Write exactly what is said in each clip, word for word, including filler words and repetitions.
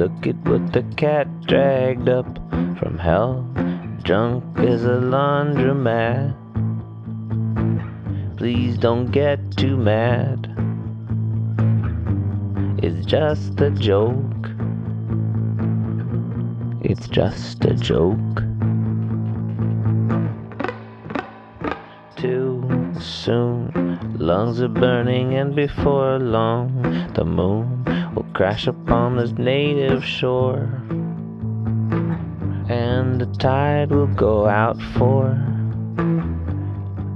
Look at what the cat dragged up from hell, drunk as a laundromat. Please don't get too mad, it's just a joke. It's just a joke. Too soon, lungs are burning, and before long the moon will crash upon this native shore, and the tide will go out for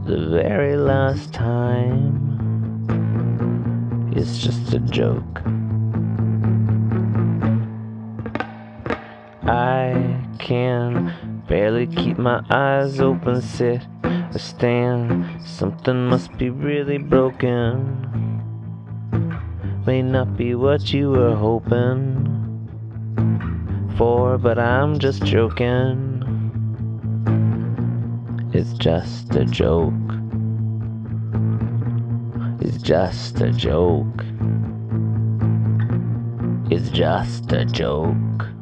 the very last time. It's just a joke. I can barely keep my eyes open, sit or stand. Something must be really broken. May not be what you were hoping for, but I'm just joking. It's just a joke. It's just a joke. It's just a joke.